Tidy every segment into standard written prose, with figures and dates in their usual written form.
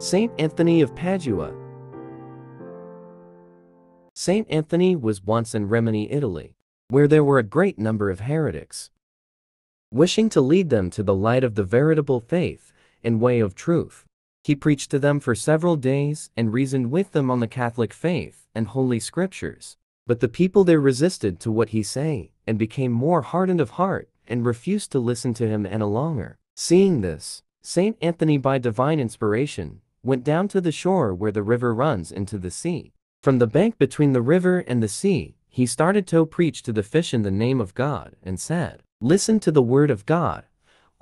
Saint Anthony of Padua. Saint Anthony was once in Rimini, Italy, where there were a great number of heretics. Wishing to lead them to the light of the veritable faith and way of truth, he preached to them for several days and reasoned with them on the Catholic faith and Holy Scriptures. But the people there resisted to what he said and became more hardened of heart and refused to listen to him any longer. Seeing this, Saint Anthony, by divine inspiration, went down to the shore where the river runs into the sea. From the bank between the river and the sea, he started to preach to the fish in the name of God and said, "Listen to the word of God,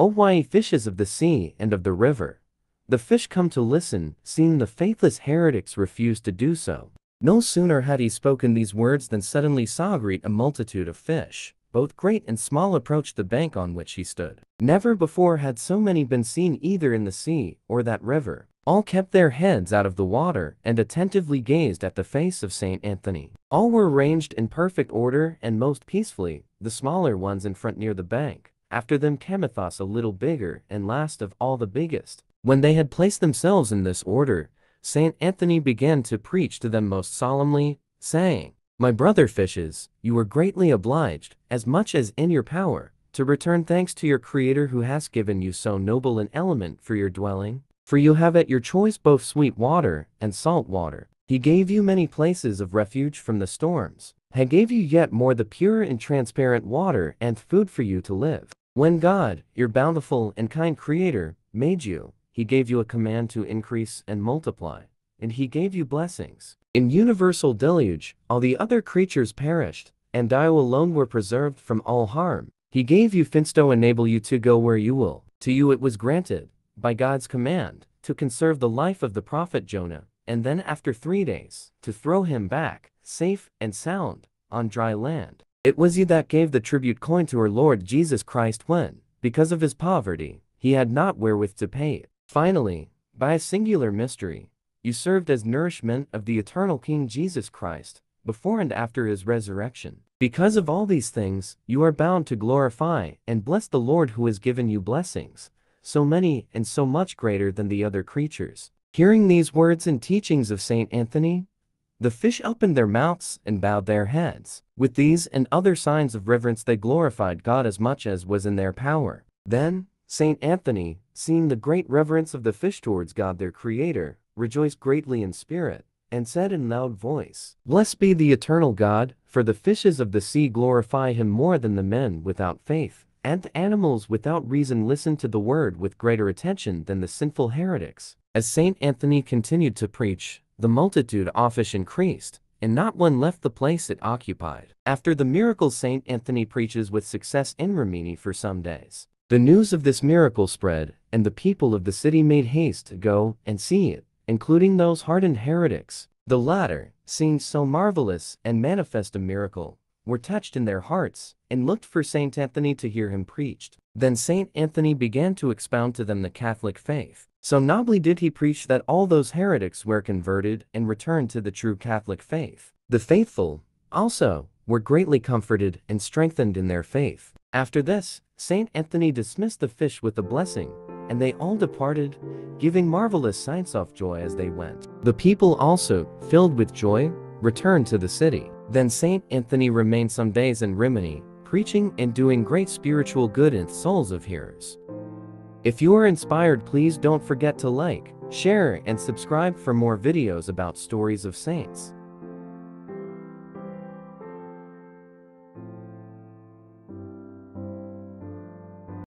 O ye fishes of the sea and of the river." The fish come to listen, seeing the faithless heretics refuse to do so. No sooner had he spoken these words than suddenly saw greet a multitude of fish, both great and small, approached the bank on which he stood. Never before had so many been seen either in the sea or that river. All kept their heads out of the water and attentively gazed at the face of Saint Anthony. All were ranged in perfect order and most peacefully, the smaller ones in front near the bank, after them cometh us a little bigger, and last of all the biggest. When they had placed themselves in this order, Saint Anthony began to preach to them most solemnly, saying, "My brother fishes, you are greatly obliged, as much as in your power, to return thanks to your Creator who has given you so noble an element for your dwelling. For you have at your choice both sweet water and salt water. He gave you many places of refuge from the storms, and gave you yet more the pure and transparent water and food for you to live. When God, your bountiful and kind Creator, made you, He gave you a command to increase and multiply, and He gave you blessings. In universal deluge, all the other creatures perished, and you alone were preserved from all harm. He gave you fins to enable you to go where you will. To you it was granted, by God's command, to conserve the life of the prophet Jonah, and then after 3 days, to throw him back, safe and sound, on dry land. It was you that gave the tribute coin to our Lord Jesus Christ when, because of his poverty, he had not wherewith to pay it. Finally, by a singular mystery, you served as nourishment of the eternal King Jesus Christ, before and after his resurrection. Because of all these things, you are bound to glorify and bless the Lord who has given you blessings, so many and so much greater than the other creatures." Hearing these words and teachings of Saint Anthony, the fish opened their mouths and bowed their heads. With these and other signs of reverence they glorified God as much as was in their power. Then Saint Anthony, seeing the great reverence of the fish towards God their Creator, rejoiced greatly in spirit, and said in loud voice, "Blessed be the eternal God, for the fishes of the sea glorify him more than the men without faith, and the animals without reason listen to the word with greater attention than the sinful heretics." As Saint Anthony continued to preach, the multitude of fish increased, and not one left the place it occupied. After the miracle, Saint Anthony preaches with success in Rimini for some days. The news of this miracle spread, and the people of the city made haste to go and see it, including those hardened heretics. The latter, seeing so marvelous and manifest a miracle, were touched in their hearts, and looked for Saint Anthony to hear him preached. Then Saint Anthony began to expound to them the Catholic faith. So nobly did he preach that all those heretics were converted and returned to the true Catholic faith. The faithful, also, were greatly comforted and strengthened in their faith. After this, Saint Anthony dismissed the fish with a blessing, and they all departed, giving marvelous signs of joy as they went. The people also, filled with joy, returned to the city. Then Saint Anthony remained some days in Rimini, preaching and doing great spiritual good in the souls of hearers. If you are inspired, please don't forget to like, share, and subscribe for more videos about stories of saints.